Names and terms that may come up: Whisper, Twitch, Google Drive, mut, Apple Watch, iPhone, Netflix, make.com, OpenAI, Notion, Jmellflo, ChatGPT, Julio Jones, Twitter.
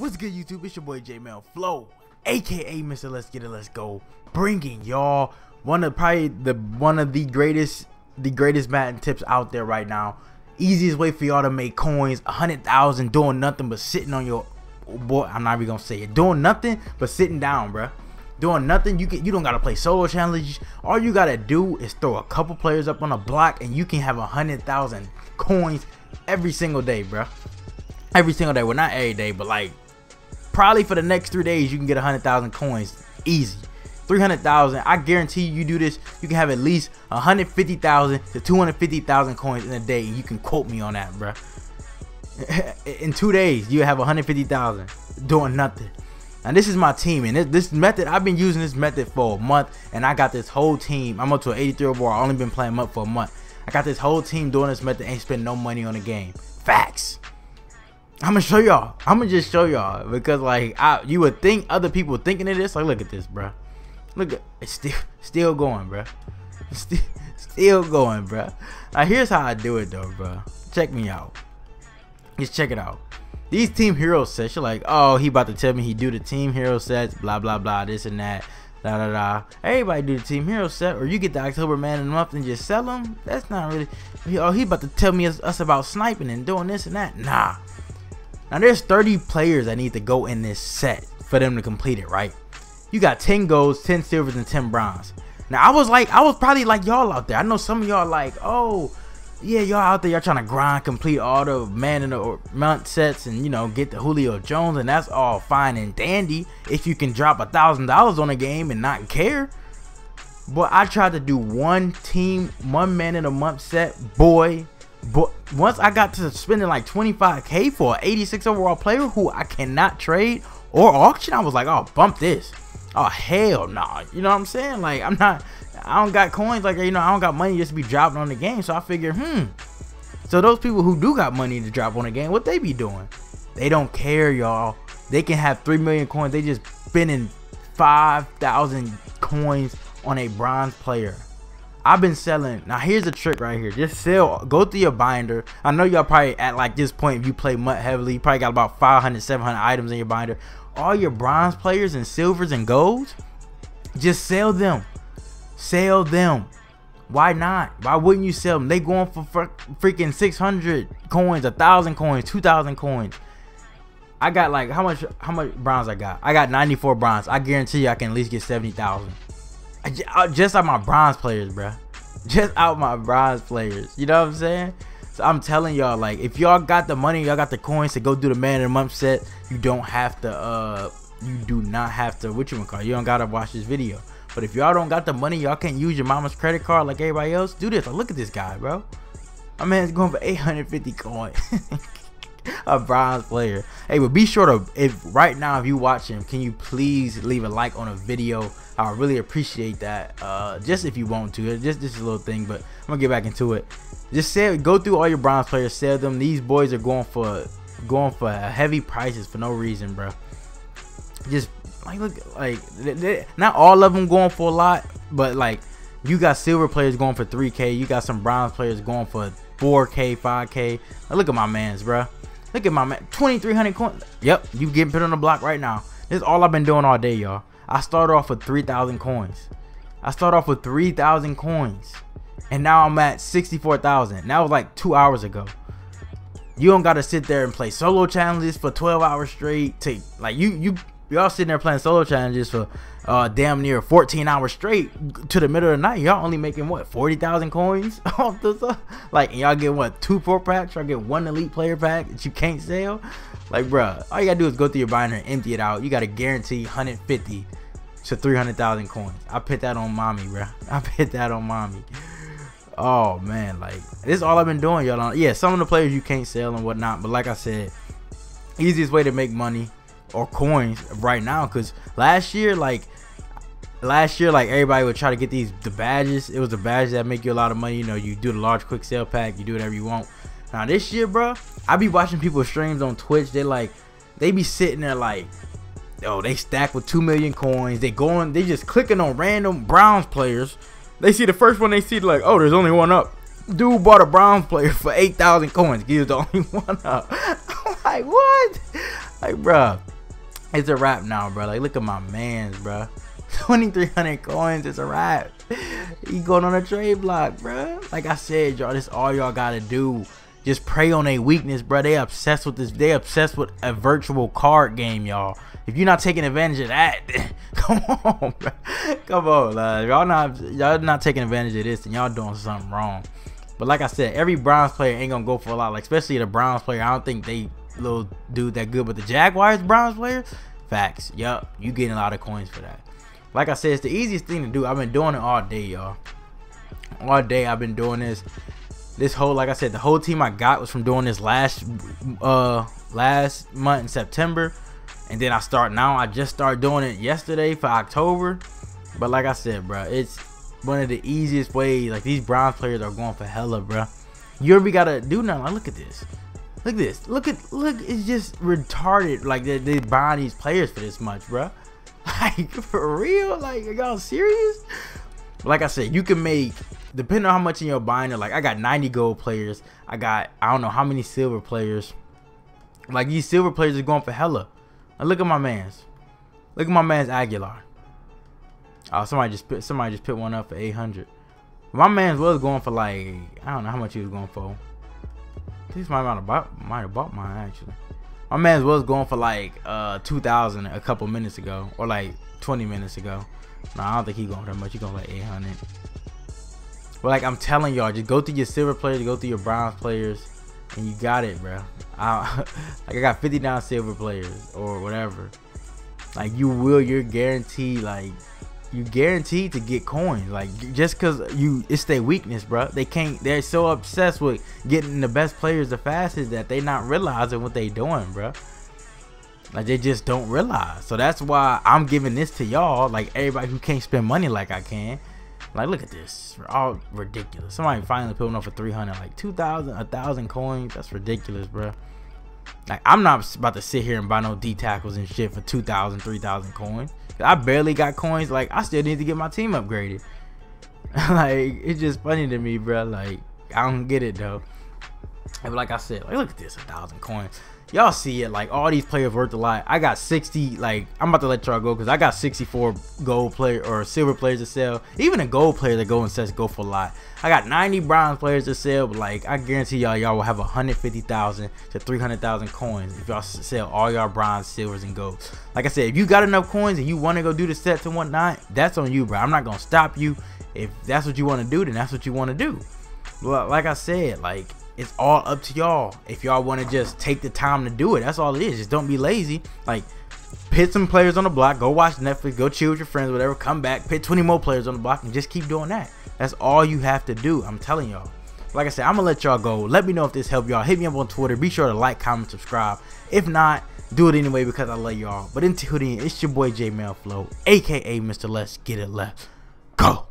What's good, YouTube? It's your boy Jmellflo, aka Mr. Let's Get It, Let's Go, bringing y'all one of the greatest batting tips out there right now. Easiest way for y'all to make coins, 100,000 doing nothing but sitting on your boy. I'm not even gonna say it. Doing nothing but sitting down, bruh. Doing nothing. You don't gotta play solo challenges. All you gotta do is throw a couple players up on a block, and you can have 100,000 coins every single day, bruh. Every single day. Well, not every day, but like, probably for the next 3 days, you can get 100,000 coins easy. 300,000. I guarantee you do this, you can have at least 150,000 to 250,000 coins in a day. You can quote me on that, bruh. In 2 days, you have 150,000 doing nothing. And this is my team, and this method, I've been using this method for a month, and I got this whole team. I'm up to an 83 overall. I've only been playing up for a month. I got this whole team doing this method, ain't spend no money on the game. Facts. I'm gonna show y'all. I'm gonna just show y'all because, like, you would think other people thinking of this. Like, look at this, bro. Look at it's still going, bro. Still going, bro. Now, here's how I do it, though, bro. Check me out. Just check it out. These team hero sets. You're like, oh, he about to tell me he do the team hero sets, blah blah blah, this and that, da da da. Everybody do the team hero set, or you get the October Man of the Month and just sell them. That's not really. Oh, he about to tell me us about sniping and doing this and that. Nah. Now, there's 30 players that need to go in this set for them to complete it, right? You got 10 golds, 10 silvers, and 10 bronze. Now, I was probably like y'all out there. I know some of y'all like, oh, yeah, y'all out there, y'all trying to grind, complete all the Man in the Month sets and, you know, get the Julio Jones, and that's all fine and dandy if you can drop $1,000 on a game and not care. But I tried to do one Man in the Month set, boy. But once I got to spending like 25K for an 86 overall player who I cannot trade or auction, I was like, oh, bump this. Oh, hell nah. You know what I'm saying? Like, I don't got coins. Like, you know, I don't got money just to be dropping on the game. So I figured, so those people who do got money to drop on the game, what they be doing? They don't care, y'all. They can have 3 million coins. They just spending 5,000 coins on a bronze player. I've been selling. Now, here's a trick right here. Just sell. Go through your binder. I know y'all probably at like this point, if you play mutt heavily, you probably got about 500, 700 items in your binder. All your bronze players and silvers and golds, just sell them. Sell them. Why not? Why wouldn't you sell them? They going for freaking 600 coins, 1,000 coins, 2,000 coins. I got like how much bronze I got? I got 94 bronze. I guarantee you I can at least get 70,000. Just out my bronze players, bruh. Just out my bronze players. You know what I'm saying? So I'm telling y'all, like, if y'all got the money, y'all got the coins to go do the Man of the Month set, you don't have to, you do not have to, what you want to call it? You don't gotta watch this video. But if y'all don't got the money, y'all can't use your mama's credit card like everybody else. Do this. Like, look at this guy, bro. My man's going for 850 coins. A bronze player. Hey, but be sure to, right now if you watching, can you please leave a like on a video? I really appreciate that. Just if you want to, just this is a little thing, but I'm gonna get back into it. Just sell, go through all your bronze players, sell them. These boys are going for heavy prices for no reason, bro. Just like look, like not all of them going for a lot, but like you got silver players going for 3K, you got some bronze players going for 4K, 5K. Now, look at my man's, bro. Look at my man, 2,300 coins. Yep, you getting put on the block right now. This is all I've been doing all day, y'all. I started off with 3,000 coins. I started off with 3,000 coins, and now I'm at 64,000. That was like 2 hours ago. You don't gotta sit there and play solo challenges for 12 hours straight. To like y'all sitting there playing solo challenges for damn near 14 hours straight to the middle of the night. Y'all only making what, 40,000 coins off this stuff? Like, and y'all get what, 2 4 packs? Y'all get 1 elite player pack that you can't sell. Like, bruh, all you gotta do is go through your binder and empty it out. You gotta guarantee 150 to 300,000 coins. I put that on mommy, bruh. I put that on mommy. Oh man, like this is all I've been doing, y'all. Yeah, some of the players you can't sell and whatnot, but like I said, easiest way to make money or coins right now, because last year everybody would try to get the badges. It was the badges that make you a lot of money. You know, you do the large quick sale pack, you do whatever you want. Now this year, bro, I be watching people streams on Twitch. They be sitting there like, oh, they stack with 2 million coins. They just clicking on random bronze players. They see the first one, they see like, oh, there's only one up. Dude bought a bronze player for 8,000 coins. He was the only one up. I'm like, what? Like, bro. It's a wrap now, bro. Like, look at my man's, bro. 2,300 coins. It's a wrap. He going on a trade block, bro. Like I said, y'all, this all y'all gotta do. Just prey on their weakness, bro. They obsessed with this. They obsessed with a virtual card game, y'all. If you're not taking advantage of that, come on, bro. Come on, y'all not taking advantage of this, and y'all doing something wrong. But like I said, every Browns player ain't gonna go for a lot. Like, especially the Browns player, I don't think they little dude that good. But the Jaguars Browns player, facts. Yup, you getting a lot of coins for that. Like I said, it's the easiest thing to do. I've been doing it all day, y'all. All day I've been doing this. This whole, like I said, the whole team I got was from doing this last month in September, and then I start now. I just started doing it yesterday for October. But like I said, bro, it's one of the easiest ways. Like, these Browns players are going for hella, bro. You already gotta do nothing. Like, look at this, look at this, look at, look. It's just retarded. Like, they buying these players for this much, bro. Like, for real? Like, are y'all serious? Like I said, you can make, depending on how much in your binder. Like, I got 90 gold players. I got, I don't know how many silver players. Like, these silver players are going for hella. Now look at my man's. Look at my man's Aguilar. Oh, somebody just put one up for 800. My man's was going for like, I don't know how much he was going for. This might have bought mine actually. My man's was going for like 2,000 a couple minutes ago, or like 20 minutes ago. No, I don't think he going for that much. He going for like 800. But like I'm telling y'all, just go through your silver players, go through your bronze players, and you got it, bro. Like I got 59 silver players or whatever. Like you're guaranteed, like you guaranteed to get coins. Like just cause it's their weakness, bro. They're so obsessed with getting the best players the fastest that they not realizing what they doing, bro. Like they just don't realize. So that's why I'm giving this to y'all, like everybody who can't spend money like I can. Like, look at this. We're all ridiculous. Somebody finally put one up for 300, like 2,000, 1,000 coins. That's ridiculous, bro. Like, I'm not about to sit here and buy no D tackles and shit for 2,000, 3,000 coins. I barely got coins. Like, I still need to get my team upgraded. Like, it's just funny to me, bro. Like, I don't get it, though. But like I said, like, look at this, 1,000 coins. Y'all see it. Like, all these players worth a lot. I got 60. Like, I'm about to let y'all go because I got 64 gold player or silver players to sell. Even a gold player that go and says go for a lot. I got 90 bronze players to sell. But like, I guarantee y'all will have 150,000 to 300,000 coins if y'all sell all y'all bronze, silvers, and golds. Like I said, if you got enough coins and you want to go do the sets and whatnot, that's on you, bro. I'm not gonna stop you. If that's what you want to do, then that's what you want to do. But like I said, like, it's all up to y'all. If y'all want to just take the time to do it, that's all it is. Just don't be lazy. Like, pit some players on the block, go watch Netflix, go chill with your friends, whatever, come back, pit 20 more players on the block, and just keep doing that. That's all you have to do. I'm telling y'all. Like I said, I'm gonna let y'all go. Let me know if this helped y'all. Hit me up on Twitter. Be sure to like, comment, subscribe. If not, do it anyway because I love y'all. But until then, it's your boy Jmellflo, aka Mr. Let's Get It Left. Go.